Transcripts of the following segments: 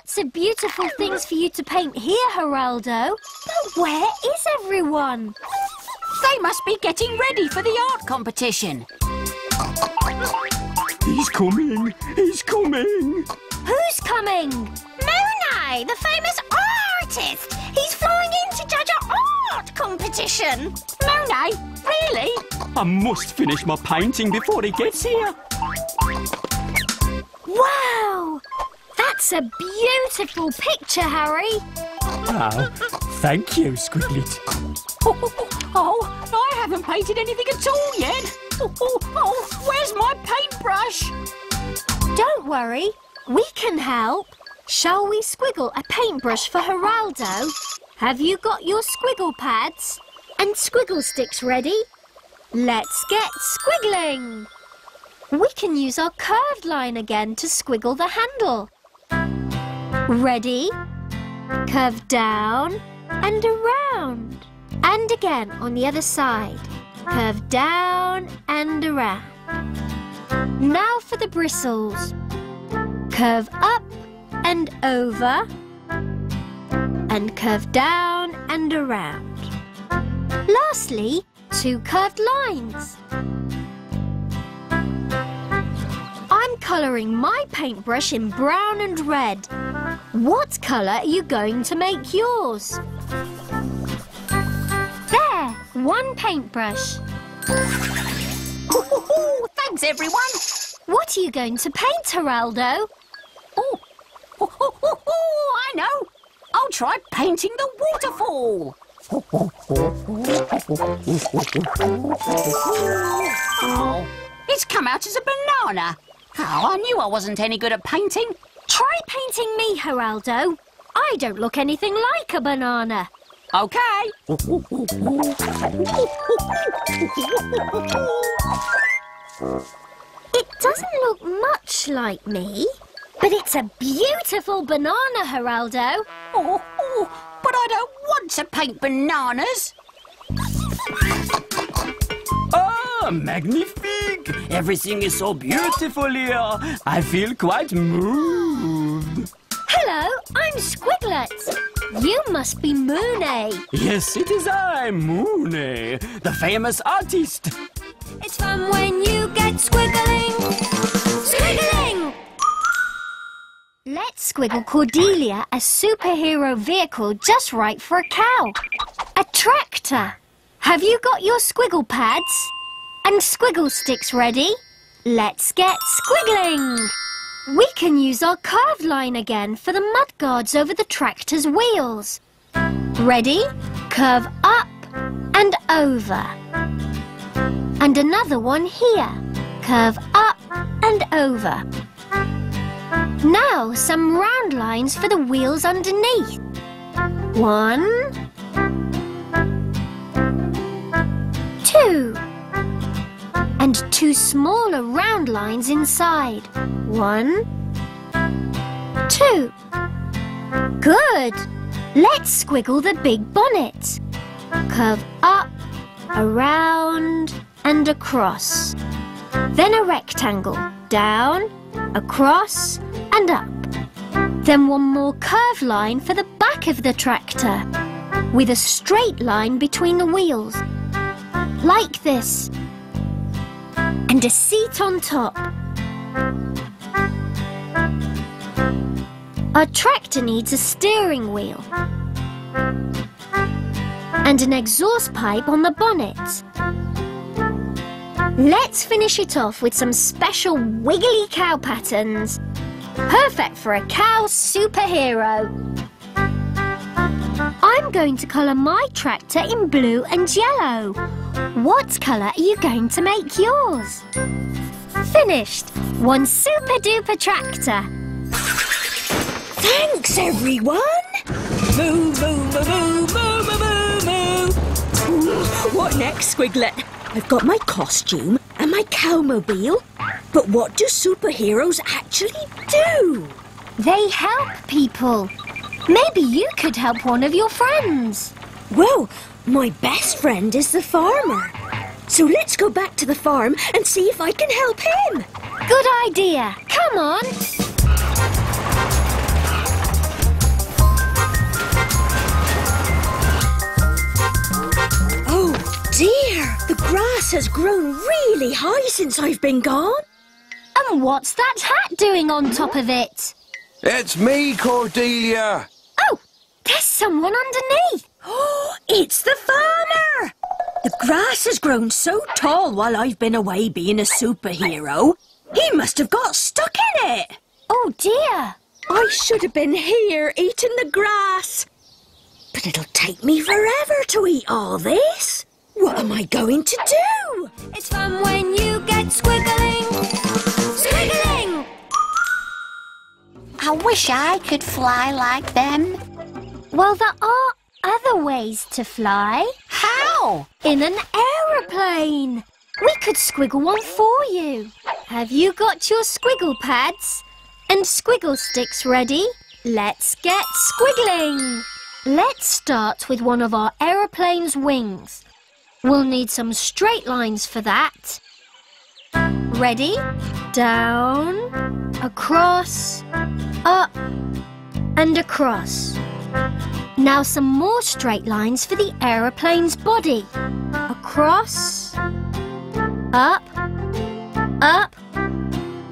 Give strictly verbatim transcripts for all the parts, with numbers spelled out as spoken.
Lots of beautiful things for you to paint here, Geraldo. But where is everyone? They must be getting ready for the art competition. He's coming! He's coming! Who's coming? Monet, the famous artist! He's flying in to judge our art competition! Monet, really? I must finish my painting before he gets here. Wow! That's a beautiful picture, Harry. Oh, thank you, Squiglet. Oh, oh, oh, oh, I haven't painted anything at all yet. Oh, oh, oh, where's my paintbrush? Don't worry, we can help. Shall we squiggle a paintbrush for Geraldo? Have you got your squiggle pads and squiggle sticks ready? Let's get squiggling. We can use our curved line again to squiggle the handle. Ready? Curve down and around. And again on the other side. Curve down and around. Now for the bristles. Curve up and over. And curve down and around. Lastly, two curved lines. I'm colouring my paintbrush in brown and red. What colour are you going to make yours? There, one paintbrush. Ooh, ooh, ooh, thanks, everyone. What are you going to paint, Geraldo? Oh, oh, oh, oh, oh, I know. I'll try painting the waterfall. Oh, it's come out as a banana. Oh, I knew I wasn't any good at painting. Try painting me, Geraldo. I don't look anything like a banana. OK. It doesn't look much like me, but it's a beautiful banana, Geraldo. Oh, oh, but I don't want to paint bananas. Oh, magnifique! Everything is so beautiful here. I feel quite moved. Hello, I'm Squiglet. You must be Monet. Yes, it is I, Monet, the famous artist. It's fun when you get squiggling. Squiggling! Let's squiggle Cordelia, a superhero vehicle just right for a cow. A tractor. Have you got your squiggle pads and squiggle sticks ready? Let's get squiggling! We can use our curved line again for the mudguards over the tractor's wheels. Ready? Curve up and over. And another one here. Curve up and over. Now some round lines for the wheels underneath. One. Two. And two smaller round lines inside. One, two. Good! Let's squiggle the big bonnet. Curve up, around and across. Then a rectangle. Down, across and up. Then one more curved line for the back of the tractor, with a straight line between the wheels. Like this. And a seat on top. Our tractor needs a steering wheel and an exhaust pipe on the bonnet. Let's finish it off with some special wiggly cow patterns. Perfect for a cow superhero. I'm going to colour my tractor in blue and yellow. What colour are you going to make yours? Finished! One super duper tractor. Thanks, everyone! Moo, moo, moo, moo, moo, moo, moo, moo. What next, Squiglet? I've got my costume and my cowmobile. But what do superheroes actually do? They help people. Maybe you could help one of your friends. Well, my best friend is the farmer. So let's go back to the farm and see if I can help him. Good idea. Come on. fence has grown really high since I've been gone. And what's that hat doing on top of it? It's me, Cordelia. Oh, there's someone underneath. Oh, it's the farmer. The grass has grown so tall while I've been away being a superhero. He must have got stuck in it. Oh, dear. I should have been here eating the grass. But it'll take me forever to eat all this. What am I going to do? It's fun when you get squiggling. Squiggling! I wish I could fly like them. Well, there are other ways to fly. How? In an aeroplane. We could squiggle one for you. Have you got your squiggle pads and squiggle sticks ready? Let's get squiggling. Let's start with one of our aeroplane's wings. We'll need some straight lines for that. Ready? Down, across, up, and across. Now some more straight lines for the aeroplane's body. Across, up, up,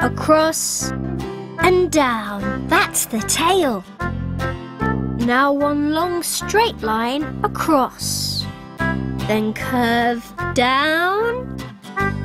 across, and down. That's the tail. Now one long straight line across. Then curve down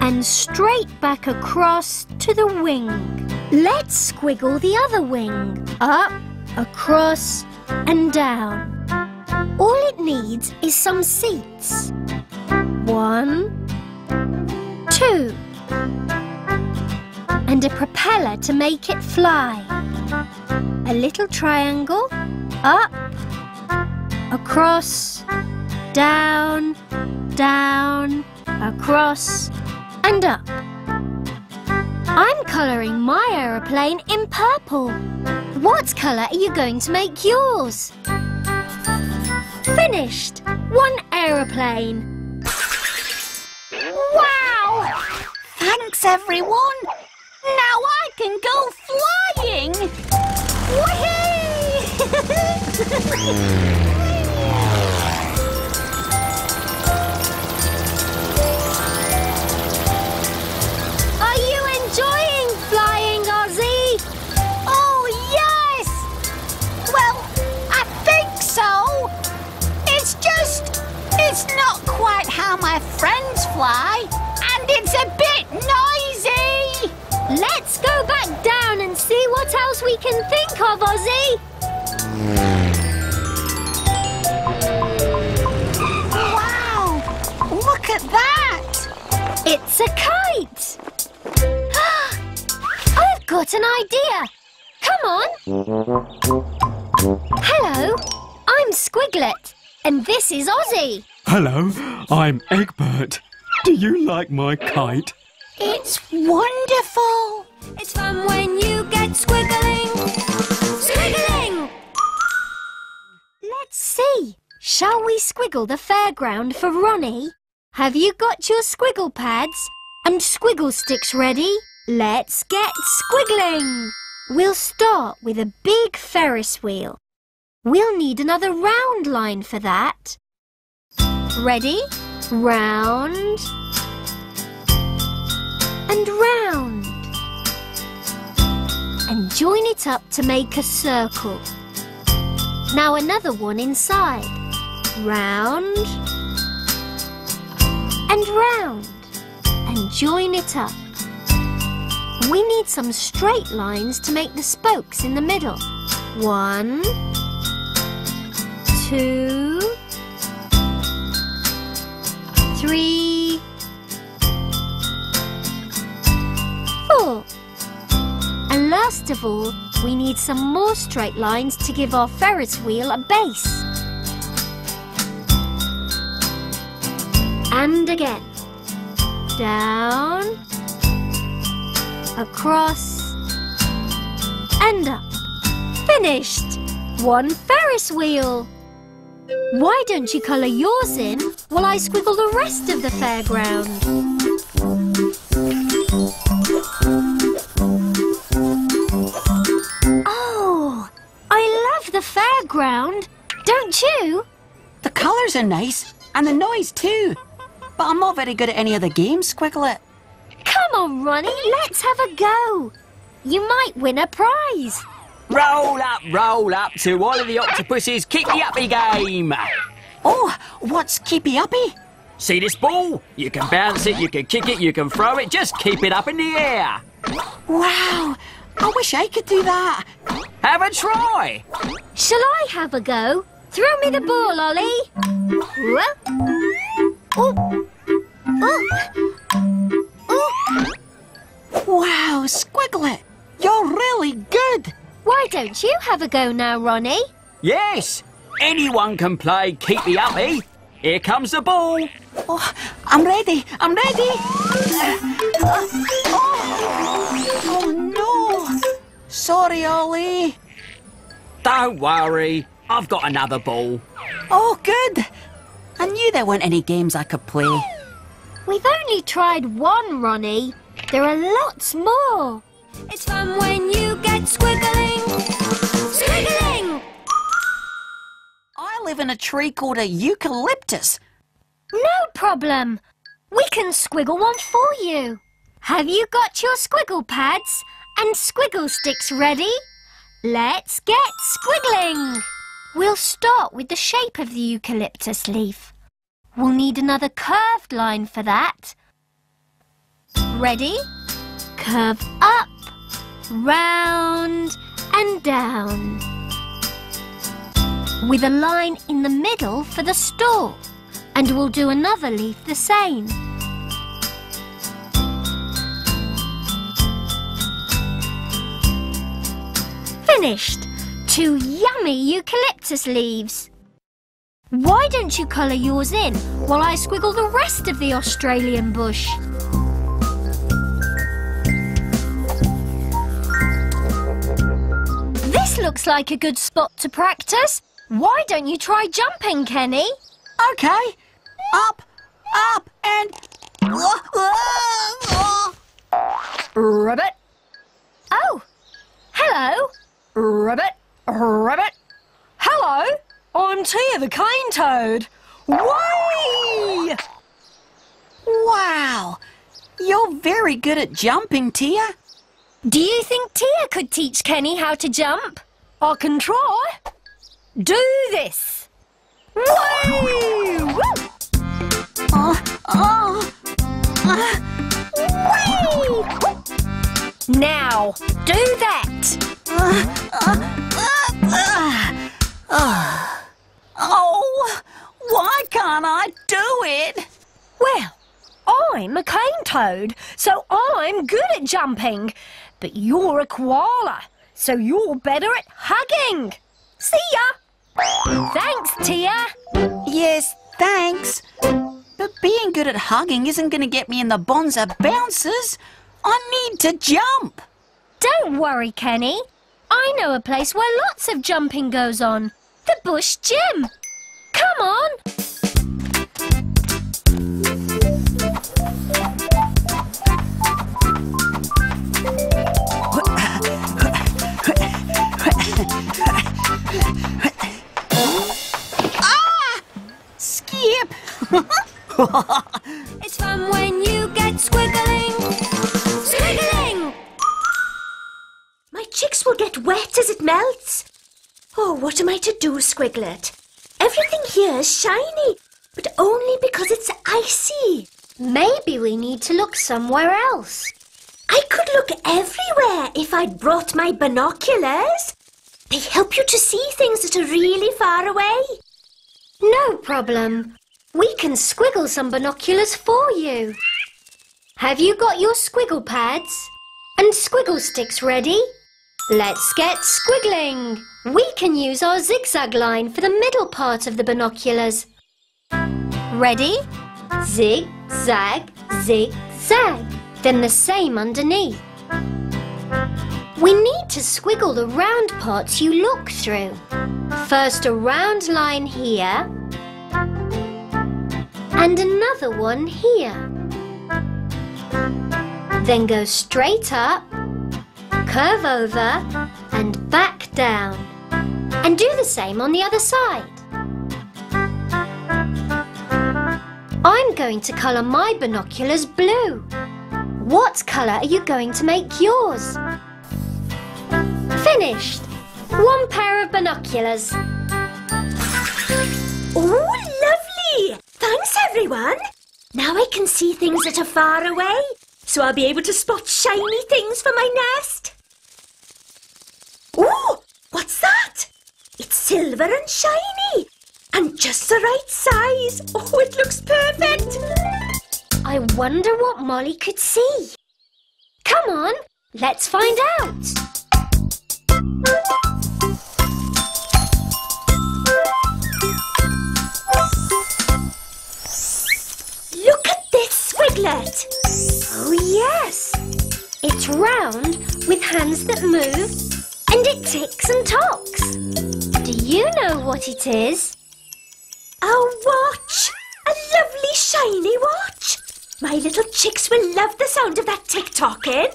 and straight back across to the wing. Let's squiggle the other wing. Up, across and down. All it needs is some seats. One, two. And a propeller to make it fly. A little triangle. Up, across, down, down, across, and up. I'm colouring my aeroplane in purple. What colour are you going to make yours? Finished! One aeroplane. Wow! Thanks, everyone. Now I can go flying! Whee! It's not quite how my friends fly, and it's a bit noisy! Let's go back down and see what else we can think of, Ozzy! Wow! Look at that! It's a kite! I've got an idea! Come on! Hello, I'm Squiglet, and this is Ozzy. Hello, I'm Egbert. Do you like my kite? It's wonderful. It's fun when you get squiggling. Squiggling! Let's see. Shall we squiggle the fairground for Ronnie? Have you got your squiggle pads and squiggle sticks ready? Let's get squiggling. We'll start with a big Ferris wheel. We'll need another round line for that. Ready? Round and round. And join it up to make a circle. Now another one inside. Round and round. And join it up. We need some straight lines to make the spokes in the middle. One, two, three, four. And last of all, we need some more straight lines to give our Ferris wheel a base. And again. Down, across, and up. Finished! One Ferris wheel. Why don't you colour yours in while I squiggle the rest of the fairground? Oh, I love the fairground, don't you? The colours are nice, and the noise too. But I'm not very good at any other games, Squiglet. Come on, Ronnie, let's have a go. You might win a prize. Roll up, roll up to all of the octopus's keepy-uppy game. Oh, what's keepy-uppy? See this ball? You can bounce it, you can kick it, you can throw it. Just keep it up in the air. Wow, I wish I could do that. Have a try. Shall I have a go? Throw me the ball, Ollie. Whoa. Oh. Oh. Oh. Wow, Squiglet, you're really good. Why don't you have a go now, Ronnie? Yes, anyone can play keepy uppy. Here comes the ball. Oh, I'm ready, I'm ready. Oh, oh no. Sorry, Ollie. Don't worry, I've got another ball. Oh, good. I knew there weren't any games I could play. We've only tried one, Ronnie. There are lots more. It's fun when you get squiggling. Squiggling! I live in a tree called a eucalyptus. No problem. We can squiggle one for you. Have you got your squiggle pads and squiggle sticks ready? Let's get squiggling. We'll start with the shape of the eucalyptus leaf. We'll need another curved line for that. Ready? Curve up, round and down. With a line in the middle for the stalk. And we'll do another leaf the same. Finished! Two yummy eucalyptus leaves. Why don't you colour yours in while I squiggle the rest of the Australian bush? This looks like a good spot to practice. Why don't you try jumping, Kenny? OK. Up, up and... Rabbit. Oh. Hello. Rabbit, rabbit. Hello. I'm Tia the cane toad. Whee! Wow. You're very good at jumping, Tia. Do you think Tia could teach Kenny how to jump? I can try. Do this. Woo! Woo! Oh, oh. Uh. Whee! Now, do that. Uh, uh, uh, uh. Oh. Oh, why can't I do it? Well, I'm a cane toad, so I'm good at jumping. But you're a koala, so you're better at hugging. See ya! Thanks, Tia. Yes, thanks. But being good at hugging isn't going to get me in the Bonza bounces. I need to jump. Don't worry, Kenny. I know a place where lots of jumping goes on. The Bush Gym. Come on. Ah! Skip! It's fun when you get squiggling. Squiggling! My cheeks will get wet as it melts. Oh, what am I to do, Squiglet? Everything here is shiny, but only because it's icy. Maybe we need to look somewhere else. I could look everywhere if I'd brought my binoculars. They help you to see things that are really far away. No problem. We can squiggle some binoculars for you. Have you got your squiggle pads and squiggle sticks ready? Let's get squiggling. We can use our zigzag line for the middle part of the binoculars. Ready? Zig, zag, zig, zag. Then the same underneath. We need to squiggle the round parts you look through. First a round line here, and another one here. Then go straight up, curve over, and back down. And do the same on the other side. I'm going to colour my binoculars blue. What colour are you going to make yours? Finished! One pair of binoculars. Oh, lovely! Thanks, everyone. Now I can see things that are far away, so I'll be able to spot shiny things for my nest. Oh, what's that? It's silver and shiny, and just the right size. Oh, it looks perfect. I wonder what Molly could see. Come on, let's find out. Look at this Squiglet! Oh yes! It's round with hands that move and it ticks and talks. Do you know what it is? A watch! A lovely shiny watch! My little chicks will love the sound of that tick-tocking.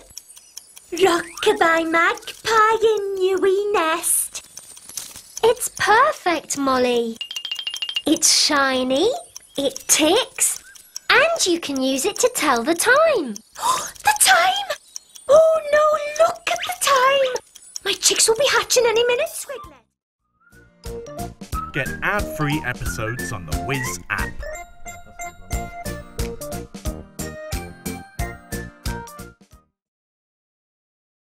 Rock-a-bye magpie in your wee nest. It's perfect, Molly. It's shiny, it ticks, and you can use it to tell the time. The time! Oh no, look at the time! My chicks will be hatching any minute, Squiglet. Get ad-free episodes on the Wizz app.